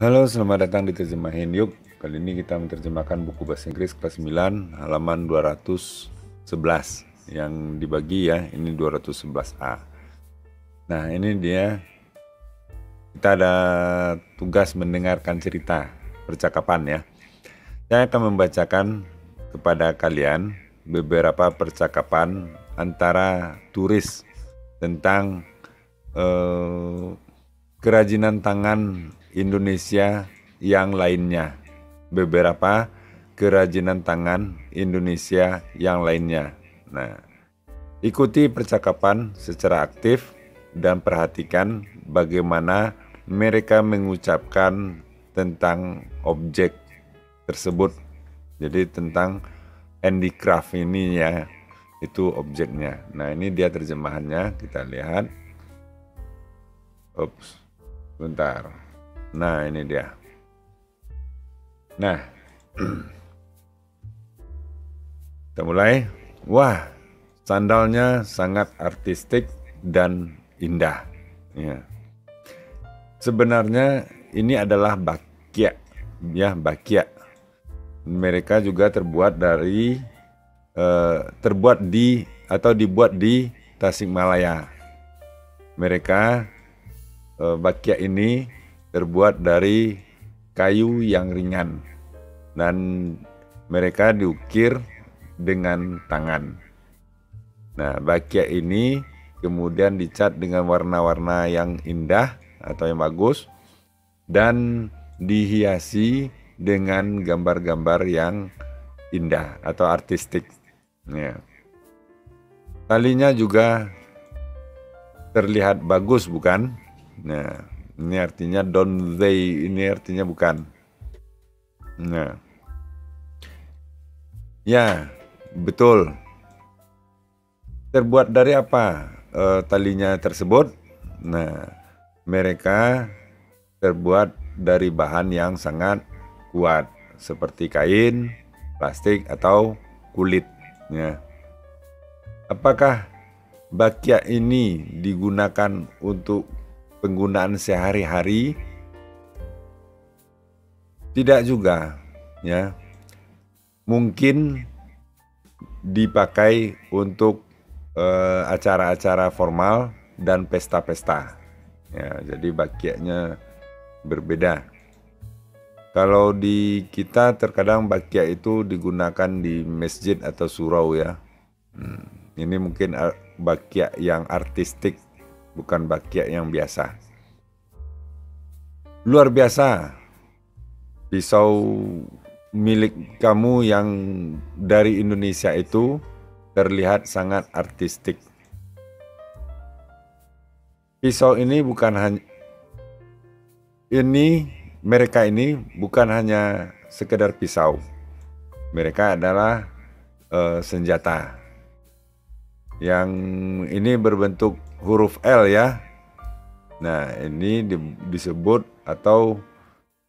Halo, selamat datang di Terjemahin Yuk. Kali ini kita menerjemahkan buku bahasa Inggris kelas 9 halaman 211 yang dibagi ya, ini 211A. Nah, ini dia. Kita ada tugas mendengarkan cerita percakapan ya. Saya akan membacakan kepada kalian beberapa percakapan antara turis tentang kerajinan tangan Indonesia yang lainnya. Beberapa kerajinan tangan Indonesia yang lainnya. Nah, ikuti percakapan secara aktif dan perhatikan bagaimana mereka mengucapkan tentang objek tersebut. Jadi tentang handicraft ini ya, itu objeknya. Nah, ini dia terjemahannya, kita lihat. Ups, bentar. Nah, ini dia. Nah, kita mulai. Wah, sandalnya sangat artistik dan indah. Ya. Sebenarnya ini adalah bakia, ya bakia. Mereka juga terbuat dari, dibuat di Tasikmalaya. Mereka bakia ini terbuat dari kayu yang ringan dan mereka diukir dengan tangan. Nah, bakia ini kemudian dicat dengan warna-warna yang indah atau yang bagus dan dihiasi dengan gambar-gambar yang indah atau artistik. Ya. Talinya juga terlihat bagus, bukan? Nah, ini artinya don't they, ini artinya bukan. Nah, ya betul. Terbuat dari apa talinya tersebut? Nah, mereka terbuat dari bahan yang sangat kuat seperti kain, plastik atau kulit. Ya. Apakah bakia ini digunakan untuk penggunaan sehari-hari? Tidak juga ya. Mungkin dipakai untuk acara-acara formal dan pesta-pesta ya, jadi bakiaknya berbeda. Kalau di kita terkadang bakiak itu digunakan di masjid atau surau ya. Ini mungkin bakiak yang artistik, bukan bakia yang biasa. Luar biasa, pisau milik kamu yang dari Indonesia itu terlihat sangat artistik. Pisau ini bukan hanya mereka bukan hanya sekedar pisau. Mereka adalah senjata. Yang ini berbentuk huruf L ya. Nah, ini disebut atau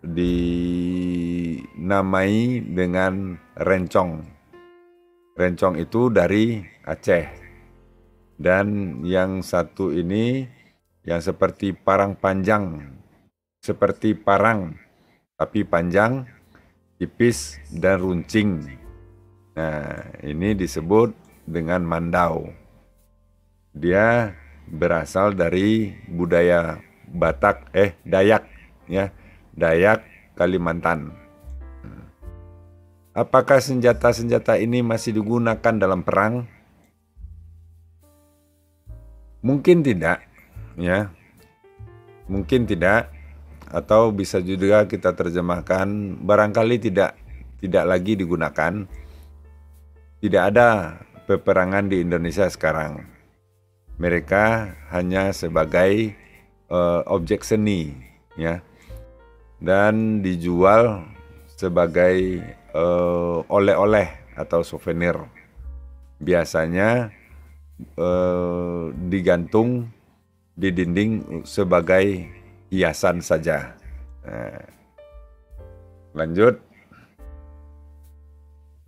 dinamai dengan rencong. Rencong itu dari Aceh. Dan yang satu ini yang seperti parang panjang. Seperti parang tapi panjang, tipis dan runcing. Nah, ini disebut dengan mandau. Dia berasal dari budaya Dayak ya, Dayak Kalimantan. Apakah senjata-senjata ini masih digunakan dalam perang? Mungkin tidak ya. Mungkin tidak, atau bisa juga kita terjemahkan barangkali tidak lagi digunakan. Tidak ada peperangan di Indonesia sekarang. Mereka hanya sebagai objek seni ya, dan dijual sebagai oleh-oleh atau souvenir. Biasanya digantung di dinding sebagai hiasan saja. Nah, lanjut.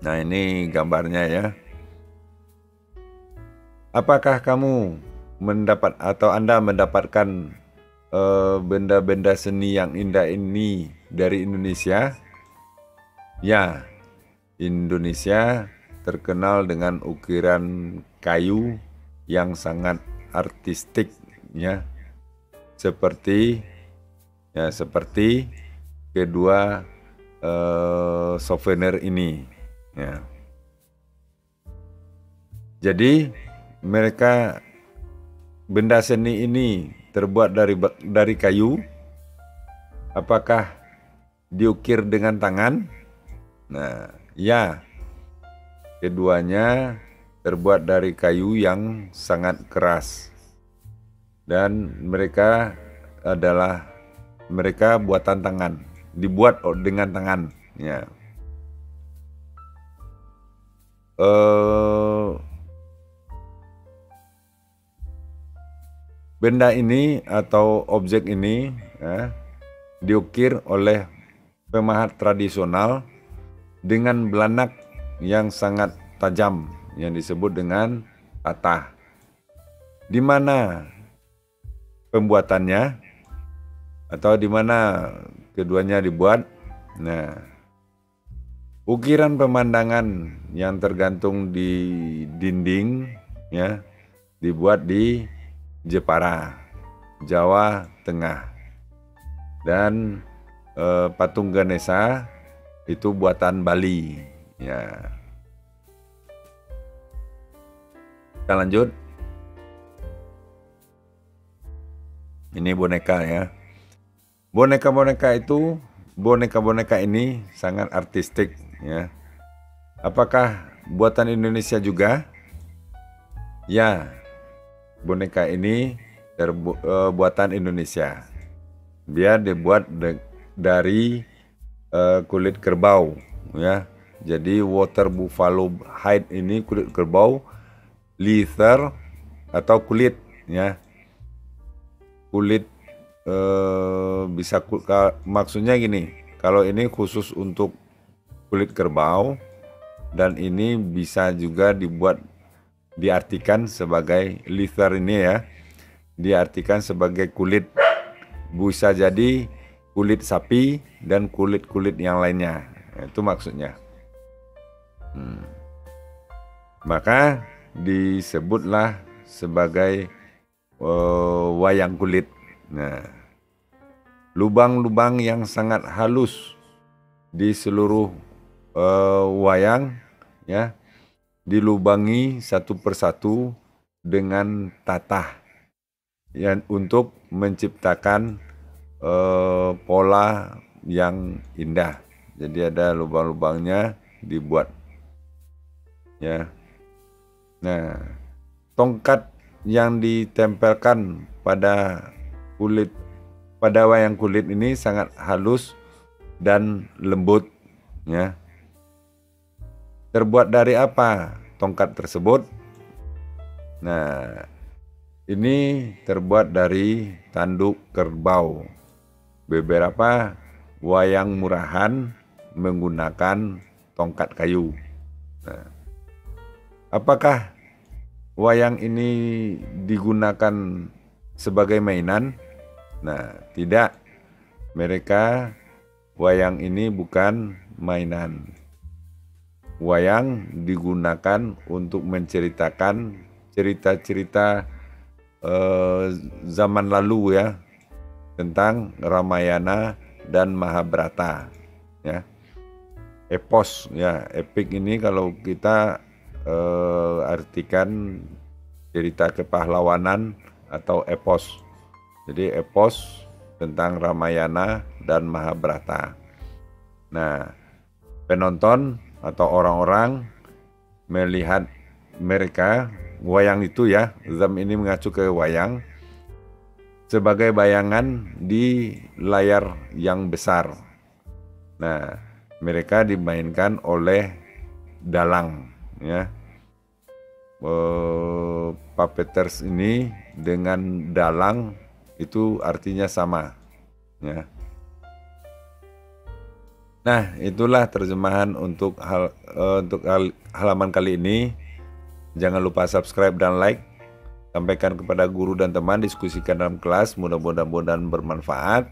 Nah, ini gambarnya ya. Apakah kamu mendapat atau Anda mendapatkan benda-benda seni yang indah ini dari Indonesia? Ya, Indonesia terkenal dengan ukiran kayu yang sangat artistik ya. Seperti kedua souvenir ini ya. Jadi mereka benda seni ini terbuat dari kayu. Apakah diukir dengan tangan? Nah, ya. Keduanya terbuat dari kayu yang sangat keras. Dan mereka buatan tangan, dibuat dengan tangan ya. Benda ini atau objek ini diukir oleh pemahat tradisional dengan belanak yang sangat tajam yang disebut dengan tatah. Di mana pembuatannya atau di mana keduanya dibuat? Nah, ukiran pemandangan yang tergantung di dinding ya, dibuat di Jepara, Jawa Tengah. Dan patung Ganesha itu buatan Bali ya. Kita lanjut. Ini boneka ya. Boneka-boneka ini sangat artistik ya. Apakah buatan Indonesia juga? Ya, boneka ini buatan Indonesia. Dia dibuat dari kulit kerbau ya. Jadi water buffalo hide ini kulit kerbau, leather atau kulit ya. Kulit bisa maksudnya gini, kalau ini khusus untuk kulit kerbau dan ini bisa juga dibuat diartikan sebagai leather ini ya, diartikan sebagai kulit, bisa jadi kulit sapi dan kulit-kulit yang lainnya, itu maksudnya. Maka disebutlah sebagai wayang kulit. Nah, lubang-lubang yang sangat halus di seluruh wayang ya, dilubangi satu persatu dengan tatah yang untuk menciptakan pola yang indah. Jadi ada lubang-lubangnya dibuat ya. Nah, tongkat yang ditempelkan pada kulit, pada wayang kulit ini sangat halus dan lembut ya. Terbuat dari apa tongkat tersebut? Nah, ini terbuat dari tanduk kerbau. Beberapa wayang murahan menggunakan tongkat kayu. Nah, apakah wayang ini digunakan sebagai mainan? Nah, tidak. Mereka wayang ini bukan mainan. Wayang digunakan untuk menceritakan cerita-cerita zaman lalu ya, tentang Ramayana dan Mahabharata ya. Epos ya, epic ini kalau kita artikan cerita kepahlawanan atau epos. Jadi epos tentang Ramayana dan Mahabharata. Nah, penonton atau orang-orang melihat mereka wayang itu ya, zam ini mengacu ke wayang, sebagai bayangan di layar yang besar. Nah, mereka dimainkan oleh dalang ya. Puppeters ini dengan dalang itu artinya sama ya. Nah, itulah terjemahan untuk halaman kali ini. Jangan lupa subscribe dan like. Sampaikan kepada guru dan teman, diskusikan dalam kelas, mudah-mudahan bermanfaat.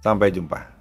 Sampai jumpa.